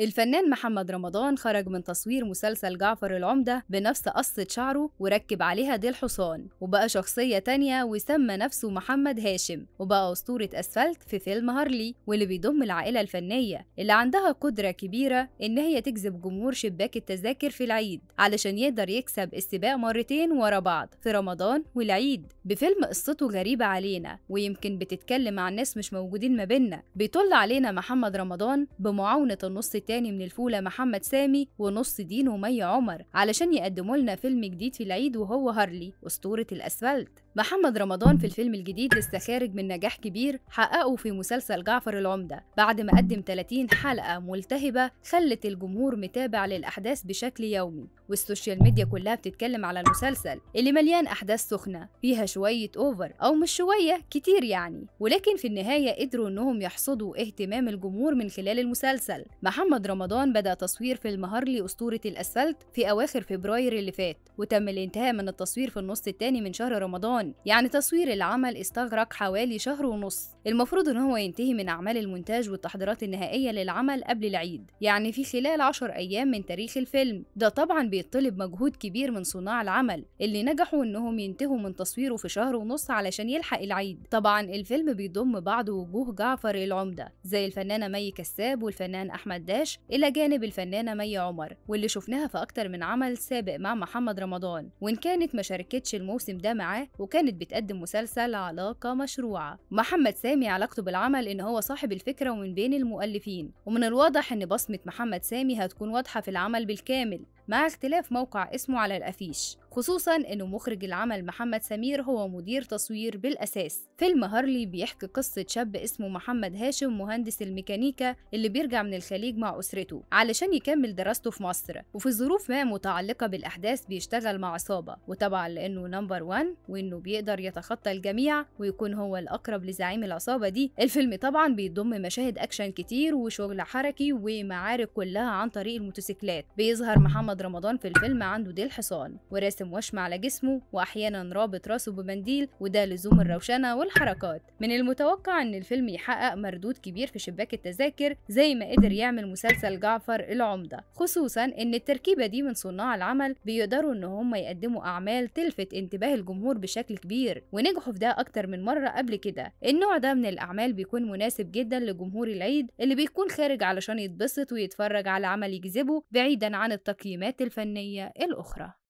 الفنان محمد رمضان خرج من تصوير مسلسل جعفر العمدة بنفس قصة شعره وركب عليها ديل حصان، وبقى شخصية تانية وسمى نفسه محمد هاشم، وبقى أسطورة أسفلت في فيلم هارلي، واللي بيضم العائلة الفنية اللي عندها قدرة كبيرة إن هي تجذب جمهور شباك التذاكر في العيد علشان يقدر يكسب السباق مرتين ورا بعض في رمضان والعيد. بفيلم قصته غريبة علينا ويمكن بتتكلم عن ناس مش موجودين ما بينا. بيطل علينا محمد رمضان بمعاونة النص تاني من الفولة محمد سامي ونص دين ومي عمر علشان يقدموا لنا فيلم جديد في العيد، وهو هارلي أسطورة الأسفلت. محمد رمضان في الفيلم الجديد لسه خارج من نجاح كبير حققه في مسلسل جعفر العمدة بعد ما قدم 30 حلقة ملتهبة خلت الجمهور متابع للأحداث بشكل يومي، والسوشيال ميديا كلها بتتكلم على المسلسل اللي مليان أحداث سخنة فيها شوية أوفر، أو مش شوية كتير يعني، ولكن في النهاية قدروا إنهم يحصدوا اهتمام الجمهور من خلال المسلسل. محمد رمضان بدأ تصوير فيلم هارلي أسطورة الأسفلت في أواخر فبراير اللي فات، وتم الانتهاء من التصوير في النص الثاني من شهر رمضان، يعني تصوير العمل استغرق حوالي شهر ونص. المفروض ان هو ينتهي من اعمال المونتاج والتحضيرات النهائية للعمل قبل العيد، يعني في خلال 10 أيام من تاريخ الفيلم. ده طبعا بيطلب مجهود كبير من صناع العمل اللي نجحوا انهم ينتهوا من تصويره في شهر ونص علشان يلحق العيد. طبعا الفيلم بيضم بعض وجوه جعفر العمدة زي الفنانة مي كساب والفنان احمد داش، الى جانب الفنانة مي عمر واللي شفناها في اكتر من عمل سابق مع محمد رمضان، وان كانت ما شاركتش الموسم ده معاه وكانت بتقدم مسلسل علاقة مشروعة. محمد سامي علاقته بالعمل إن هو صاحب الفكرة ومن بين المؤلفين، ومن الواضح إن بصمة محمد سامي هتكون واضحة في العمل بالكامل مع اختلاف موقع اسمه على الأفيش، خصوصاً إنه مخرج العمل محمد سمير هو مدير تصوير بالأساس. فيلم هارلي بيحكي قصة شاب اسمه محمد هاشم مهندس الميكانيكا اللي بيرجع من الخليج مع أسرته علشان يكمل دراسته في مصر، وفي ظروف ما متعلقة بالأحداث بيشتغل مع عصابة، وطبعاً لأنه نمبر 1 وإنه بيقدر يتخطى الجميع ويكون هو الأقرب لزعيم العصابة دي. الفيلم طبعاً بيضم مشاهد أكشن كتير وشغل حركي ومعارك كلها عن طريق الموتوسيكلات. بيظهر محمد رمضان في الفيلم عنده ديل حصان وراسم وشم على جسمه، واحيانا رابط راسه بمنديل، وده لزوم الروشنه والحركات. من المتوقع ان الفيلم يحقق مردود كبير في شباك التذاكر زي ما قدر يعمل مسلسل جعفر العمده، خصوصا ان التركيبه دي من صناع العمل بيقدروا ان هم يقدموا اعمال تلفت انتباه الجمهور بشكل كبير، ونجحوا في ده اكتر من مره قبل كده. النوع ده من الاعمال بيكون مناسب جدا لجمهور العيد اللي بيكون خارج علشان يتبسط ويتفرج على عمل يجذبه بعيدا عن التقييمات الفنيه الاخرى.